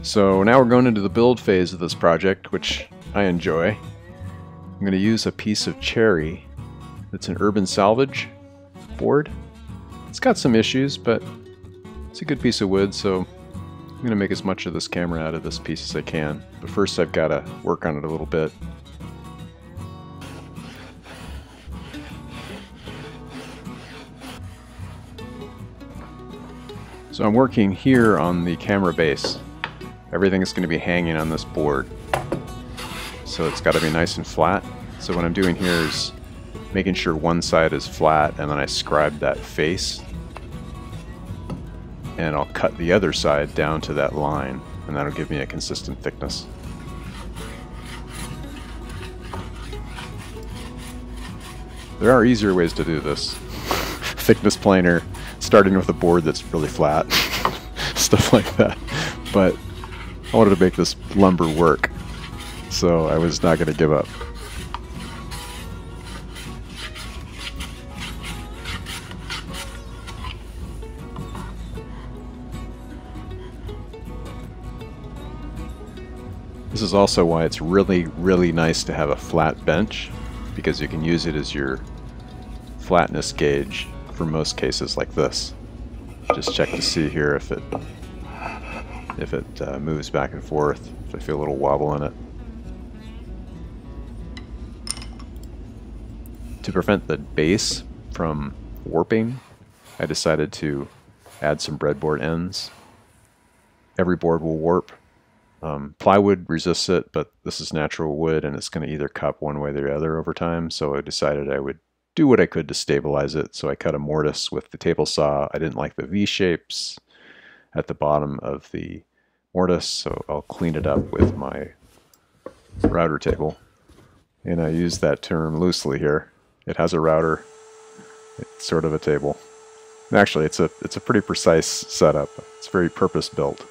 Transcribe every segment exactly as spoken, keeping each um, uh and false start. So now we're going into the build phase of this project, which I enjoy. I'm going to use a piece of cherry that's an urban salvage board. It's got some issues, but it's a good piece of wood, so I'm going to make as much of this camera out of this piece as I can. But first I've got to work on it a little bit. So I'm working here on the camera base. Everything is going to be hanging on this board. So it's got to be nice and flat. So what I'm doing here is making sure one side is flat, and then I scribe that face. And I'll cut the other side down to that line, and that'll give me a consistent thickness. There are easier ways to do this. Thickness planer, starting with a board that's really flat, stuff like that. But I wanted to make this lumber work, so I was not going to give up. This is also why it's really, really nice to have a flat bench, because you can use it as your flatness gauge. For most cases like this, just check to see here if it if it uh, moves back and forth, if I feel a little wobble in it. To prevent the base from warping, I decided to add some breadboard ends. Every board will warp. Um, plywood resists it, but this is natural wood and it's going to either cup one way or the other over time, so I decided I would do what I could to stabilize it. So I cut a mortise with the table saw. I didn't like the V shapes at the bottom of the mortise, so I'll clean it up with my router table. And I use that term loosely here. It has a router. It's sort of a table. And actually, it's a it's a pretty precise setup. It's very purpose built.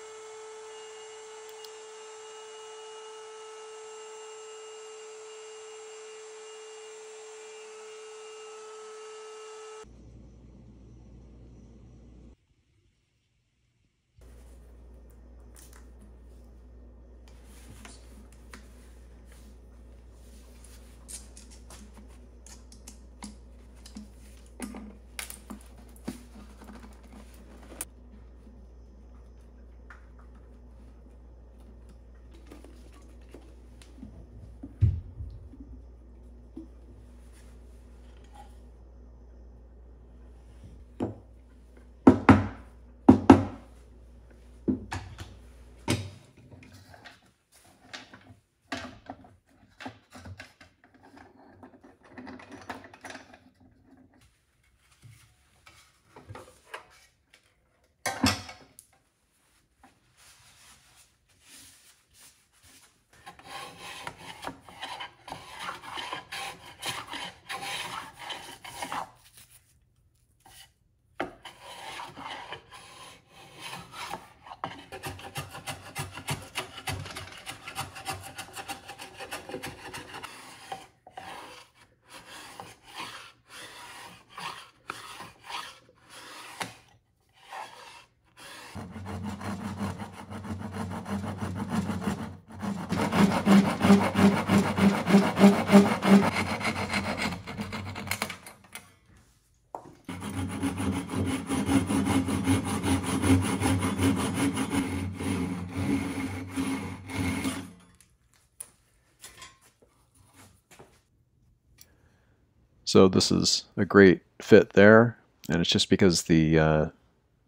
So this is a great fit there, and it's just because the uh,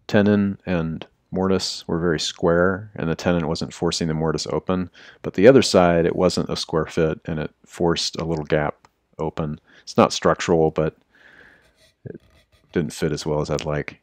tenon and mortise were very square, and the tenon wasn't forcing the mortise open, but the other side, it wasn't a square fit, and it forced a little gap open. It's not structural, but it didn't fit as well as I'd like.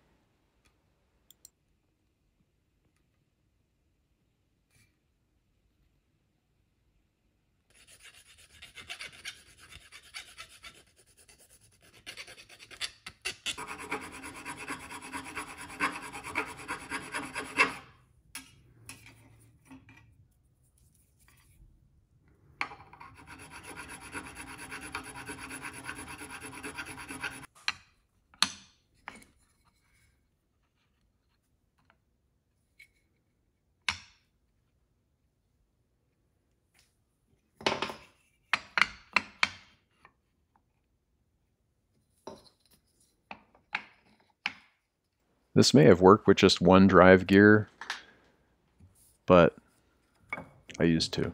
This may have worked with just one drive gear, but I used two.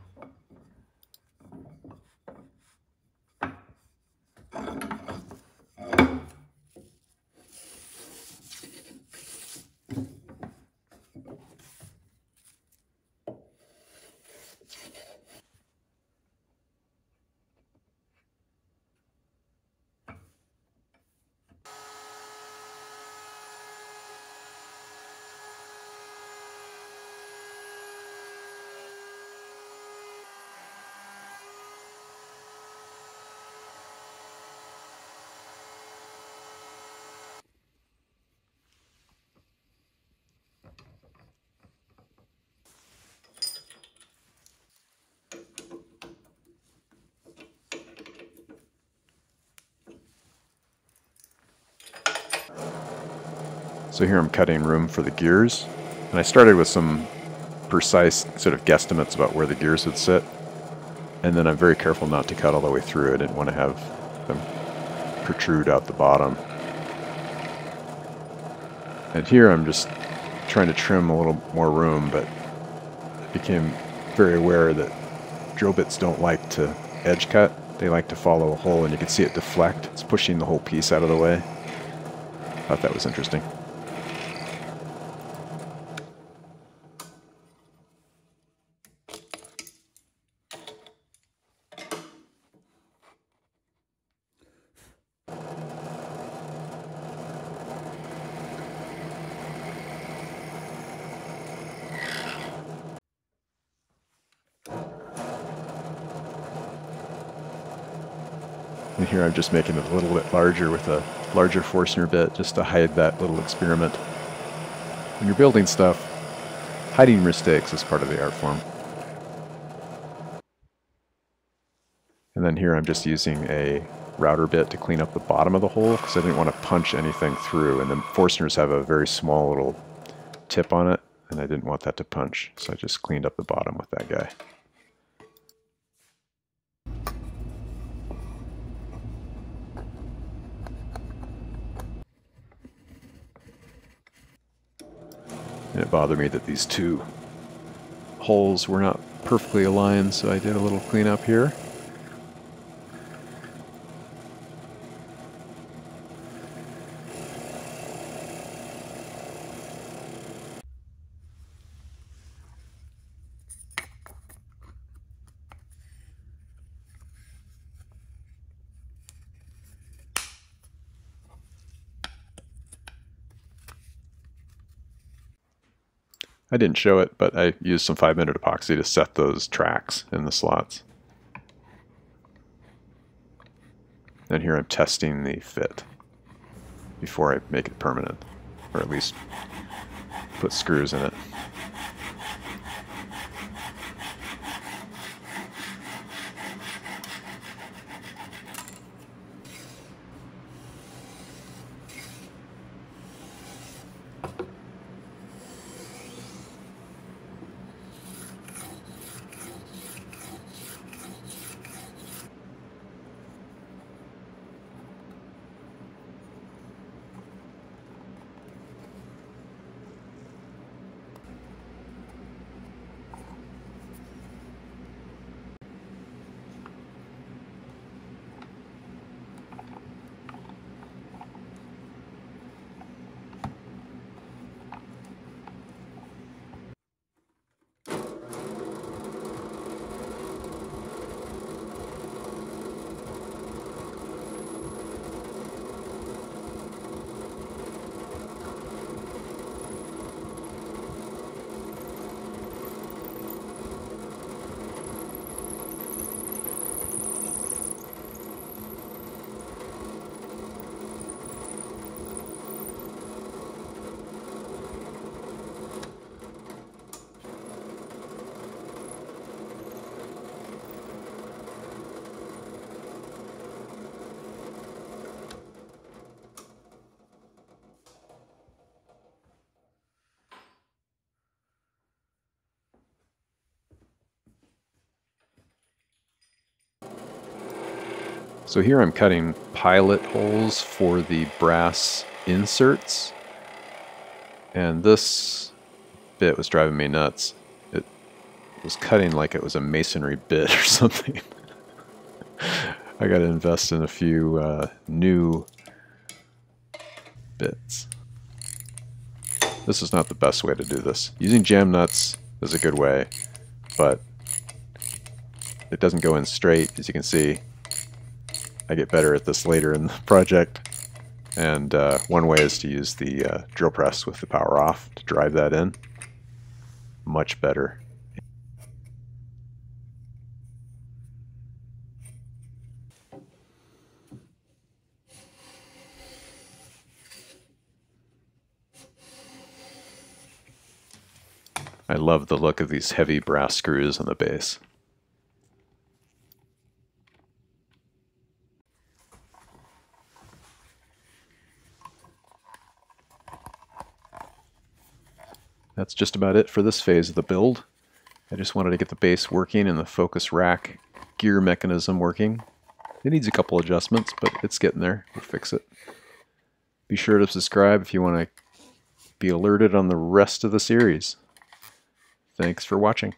So here I'm cutting room for the gears, and I started with some precise sort of guesstimates about where the gears would sit, and then I'm very careful not to cut all the way through. I didn't want to have them protrude out the bottom. And here I'm just trying to trim a little more room, but I became very aware that drill bits don't like to edge cut. They like to follow a hole, and you can see it deflect. It's pushing the whole piece out of the way. I thought that was interesting. And here I'm just making it a little bit larger with a larger Forstner bit just to hide that little experiment. When you're building stuff, hiding mistakes is part of the art form. And then here I'm just using a router bit to clean up the bottom of the hole because I didn't want to punch anything through, and the Forstners have a very small little tip on it, and I didn't want that to punch, so I just cleaned up the bottom with that guy. And it bothered me that these two holes were not perfectly aligned, so I did a little cleanup here. I didn't show it, but I used some five minute epoxy to set those tracks in the slots. And here I'm testing the fit before I make it permanent, or at least put screws in it. So here I'm cutting pilot holes for the brass inserts, And this bit was driving me nuts. It was cutting like it was a masonry bit or something. I got to invest in a few uh, new bits. This is not the best way to do this. Using jam nuts is a good way, but it doesn't go in straight, as you can see. I get better at this later in the project. And uh, one way is to use the uh, drill press with the power off to drive that in. Much better. I love the look of these heavy brass screws on the base. That's just about it for this phase of the build. I just wanted to get the base working and the focus rack gear mechanism working. It needs a couple adjustments, but it's getting there. We'll fix it. Be sure to subscribe if you want to be alerted on the rest of the series. Thanks for watching.